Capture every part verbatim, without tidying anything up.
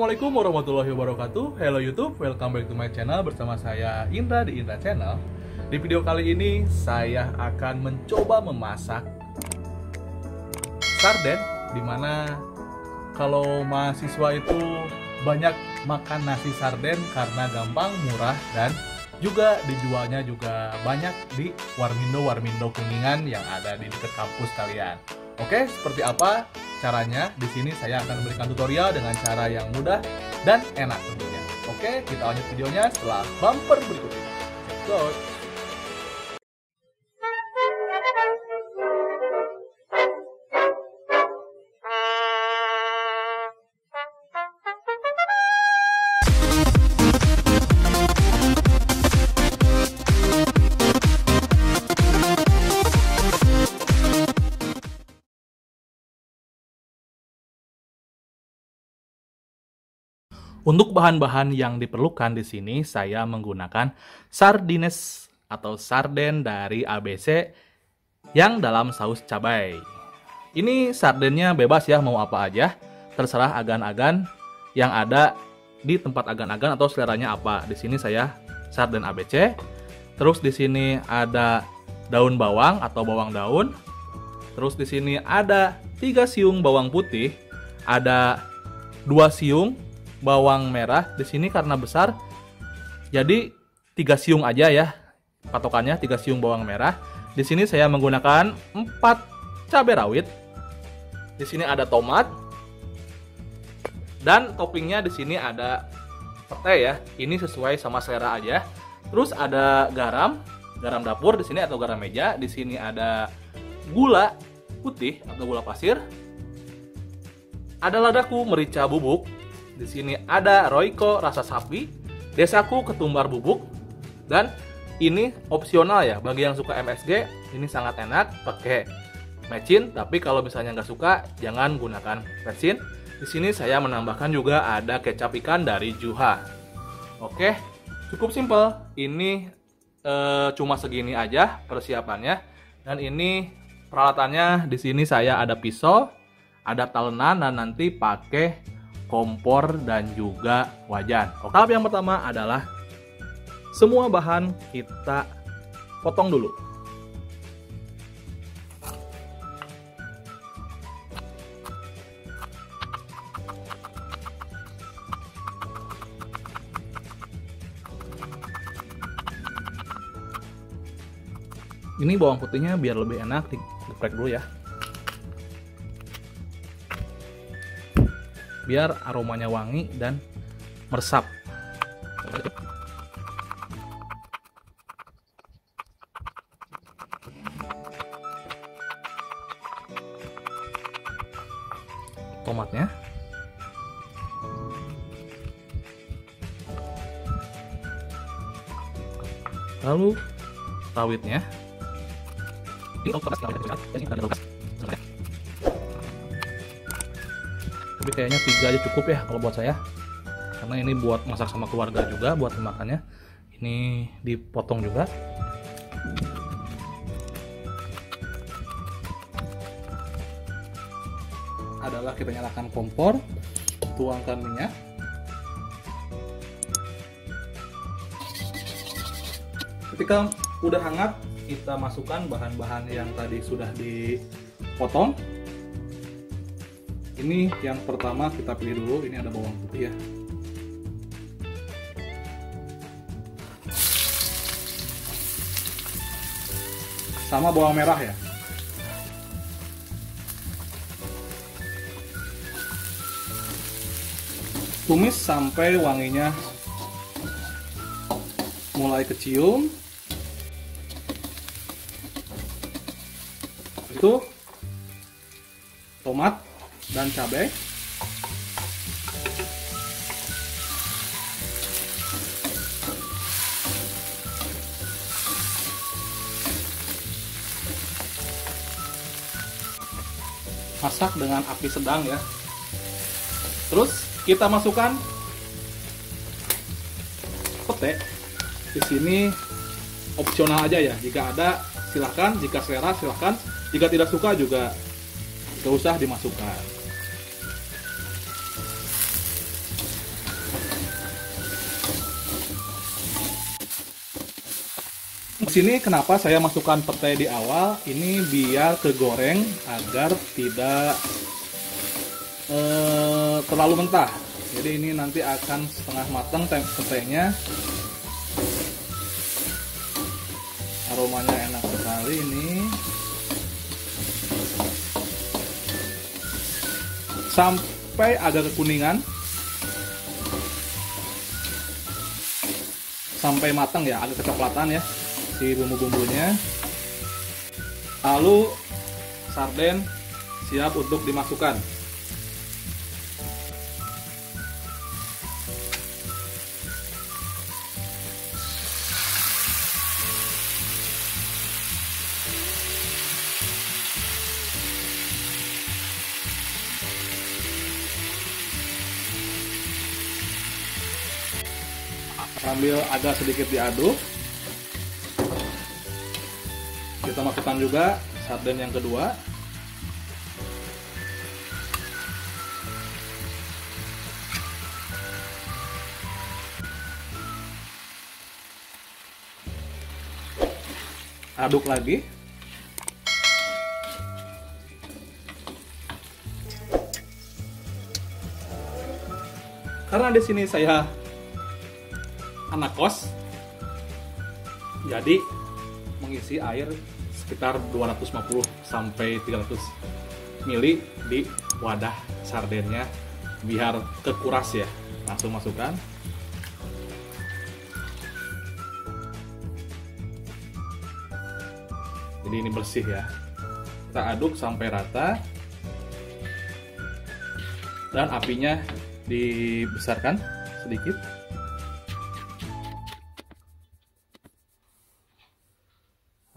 Assalamualaikum warahmatullahi wabarakatuh. Hello YouTube, welcome back to my channel. Bersama saya Indra di Indra Channel. Di video kali ini saya akan mencoba memasak sarden, dimana kalau mahasiswa itu banyak makan nasi sarden karena gampang, murah, dan juga dijualnya juga banyak di Warmindo-Warmindo Kuningan yang ada di dekat kampus kalian. Oke, seperti apa caranya? Di sini saya akan memberikan tutorial dengan cara yang mudah dan enak tentunya. Oke, kita lanjut videonya setelah bumper berikut ini. Let's go. Untuk bahan-bahan yang diperlukan di sini, saya menggunakan sardines atau sarden dari A B C yang dalam saus cabai. Ini sardennya bebas ya, mau apa aja, terserah agan-agan yang ada di tempat agan-agan atau seleranya apa. Di sini saya sarden A B C. Terus di sini ada daun bawang atau bawang daun. Terus di sini ada tiga siung bawang putih, ada dua siung bawang merah. Di sini karena besar jadi tiga siung aja ya patokannya, tiga siung bawang merah. Di sini saya menggunakan empat cabai rawit. Di sini ada tomat dan toppingnya di sini ada petai ya, ini sesuai sama selera aja. Terus ada garam, garam dapur di sini atau garam meja. Di sini ada gula putih atau gula pasir. Ada ladaku merica bubuk. Di sini ada Royco rasa sapi, Desaku ketumbar bubuk, dan ini opsional ya bagi yang suka M S G. Ini sangat enak pakai mecin, tapi kalau misalnya nggak suka jangan gunakan mecin. Di sini saya menambahkan juga ada kecap ikan dari Yuha. Oke, cukup simple. Ini e, cuma segini aja persiapannya. Dan ini peralatannya, di sini saya ada pisau, ada talenan, dan nanti pakai kompor dan juga wajan. Oke, tahap yang pertama adalah semua bahan kita potong dulu. Ini bawang putihnya biar lebih enak digeprek dulu ya, biar aromanya wangi dan meresap. Tomatnya. Lalu rawitnya. Ini tapi kayaknya tiga aja cukup ya kalau buat saya, karena ini buat masak sama keluarga juga, buat makannya. Ini dipotong juga. Adalah kita nyalakan kompor, tuangkan minyak. Ketika udah hangat, kita masukkan bahan-bahan yang tadi sudah dipotong. Ini yang pertama kita pilih dulu, ini ada bawang putih ya. Sama bawang merah ya. Tumis sampai wanginya mulai kecium. Itu tomat dan cabai. Masak dengan api sedang ya. Terus kita masukkan petai. Di sini opsional aja ya. Jika ada silahkan, jika selera silahkan, jika tidak suka juga nggak usah dimasukkan. Sini kenapa saya masukkan petai di awal, ini biar kegoreng agar tidak eh, terlalu mentah. Jadi ini nanti akan setengah matang petainya. Aromanya enak sekali ini. Sampai agak kekuningan. Sampai matang ya, agak kecoklatan ya. Si bumbu-bumbunya, lalu sarden siap untuk dimasukkan. Sambil agak sedikit diaduk. Kita masukkan juga sarden yang kedua. Aduk lagi. Karena di sini saya anak kos, jadi mengisi air sekitar dua ratus lima puluh sampai tiga ratus mili di wadah sardennya biar kekuras ya. Langsung masukkan. Jadi ini bersih ya. Kita aduk sampai rata. Dan apinya dibesarkan sedikit.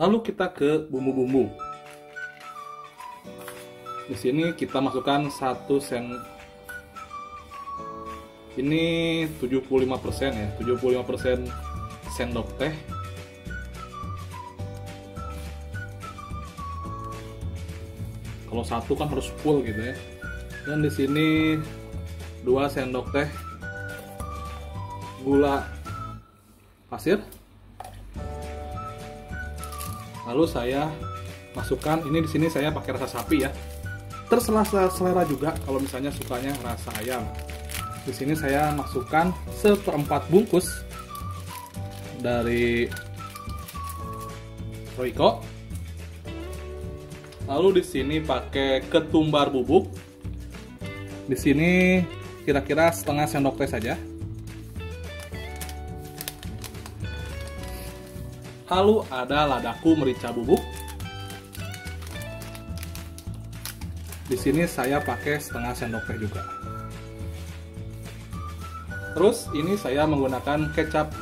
Lalu kita ke bumbu-bumbu. Di sini kita masukkan satu sen. Ini tujuh puluh lima persen ya, tujuh puluh lima persen sendok teh. Kalau satu kan harus full gitu ya. Dan di sini dua sendok teh gula pasir. Lalu saya masukkan, ini di sini saya pakai rasa sapi ya. Terserah selera juga kalau misalnya sukanya rasa ayam. Di sini saya masukkan seperempat bungkus dari Royco. Lalu di sini pakai ketumbar bubuk. Di sini kira-kira setengah sendok teh saja. Lalu ada ladaku merica bubuk. Di sini saya pakai setengah sendok teh juga. Terus ini saya menggunakan kecap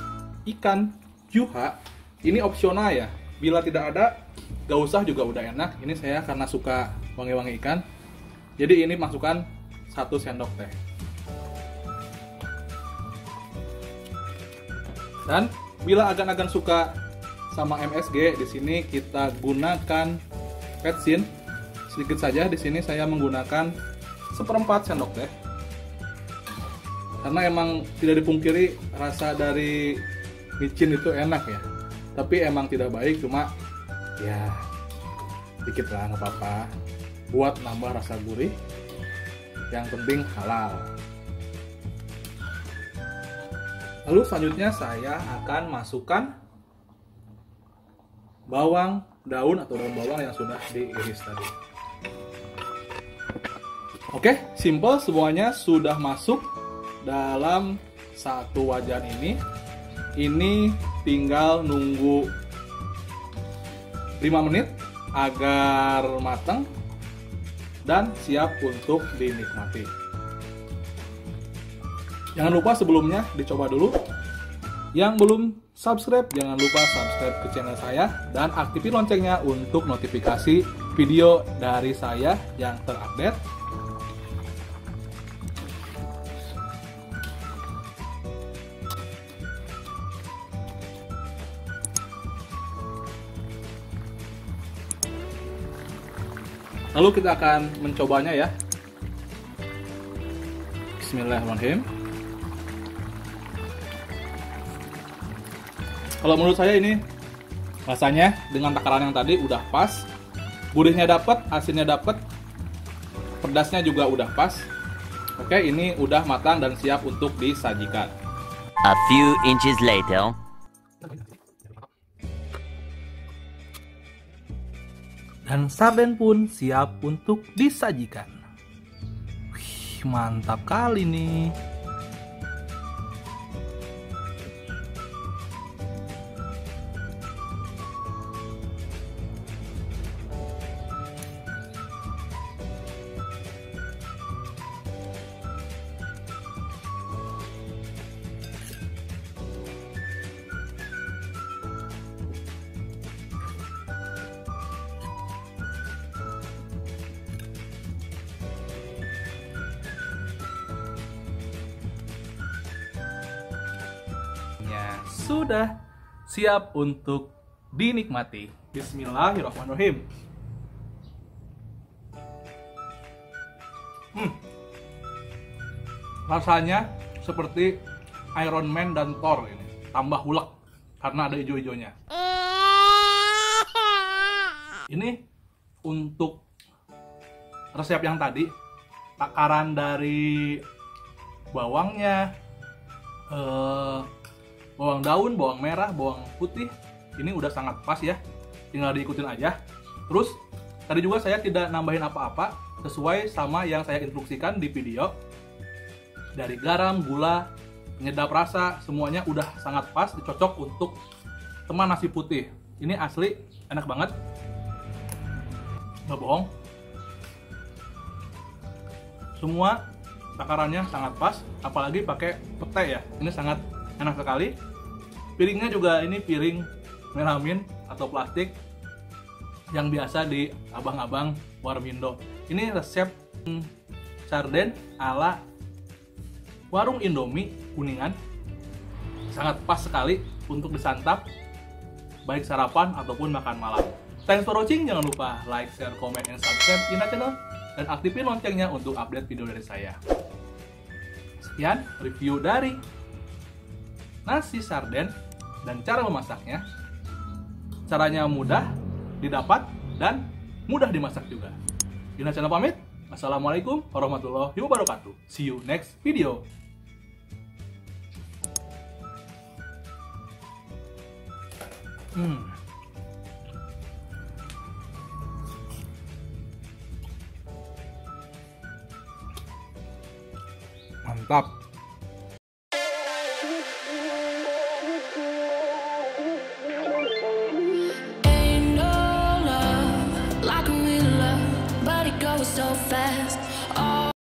ikan Yuha. Ini opsional ya. Bila tidak ada, gak usah juga udah enak. Ini saya karena suka wangi-wangi ikan. Jadi ini masukkan satu sendok teh. Dan bila agan-agan suka sama M S G, di sini kita gunakan vetsin sedikit saja. Di sini saya menggunakan seperempat sendok teh. Karena emang tidak dipungkiri rasa dari micin itu enak ya. Tapi emang tidak baik, cuma ya dikit lah nggak apa-apa. Buat nambah rasa gurih. Yang penting halal. Lalu selanjutnya saya akan masukkan bawang, daun atau daun bawang yang sudah diiris tadi. Oke, simple, semuanya sudah masuk dalam satu wajan ini. Ini tinggal nunggu lima menit agar matang dan siap untuk dinikmati. Jangan lupa sebelumnya dicoba dulu. Yang belum subscribe, jangan lupa subscribe ke channel saya dan aktifin loncengnya untuk notifikasi video dari saya yang terupdate. Lalu kita akan mencobanya ya. Bismillahirrahmanirrahim. Kalau menurut saya ini Rasanya dengan takaran yang tadi udah pas, gurihnya dapat, asinnya dapat, pedasnya juga udah pas. Oke, ini udah matang dan siap untuk disajikan. A few inches later. Dan sarden pun siap untuk disajikan. Wih, mantap kali nih. Sudah siap untuk dinikmati. Bismillahirrahmanirrahim. Hmm. Rasanya seperti Iron Man dan Thor ini, tambah hulek karena ada hijau-hijaunya. Ini untuk resep yang tadi, takaran dari bawangnya, eh, bawang daun, bawang merah, bawang putih, ini udah sangat pas ya, tinggal diikutin aja. Terus tadi juga saya tidak nambahin apa-apa, sesuai sama yang saya instruksikan di video. Dari garam, gula, penyedap rasa, semuanya udah sangat pas, cocok untuk teman nasi putih. Ini asli enak banget, nggak bohong. Semua takarannya sangat pas, apalagi pakai petai ya, ini sangat enak sekali. Piringnya juga ini piring melamin atau plastik yang biasa di abang-abang Warmindo. Ini resep sarden ala warung Indomie Kuningan, sangat pas sekali untuk disantap baik sarapan ataupun makan malam. Thanks for watching, jangan lupa like, share, comment, and subscribe Indra channel, dan aktifin loncengnya untuk update video dari saya. Sekian review dari nasi sarden dan cara memasaknya. Caranya mudah didapat dan mudah dimasak juga. Indra channel pamit. Assalamualaikum warahmatullahi wabarakatuh. See you next video. Hmm. Mantap.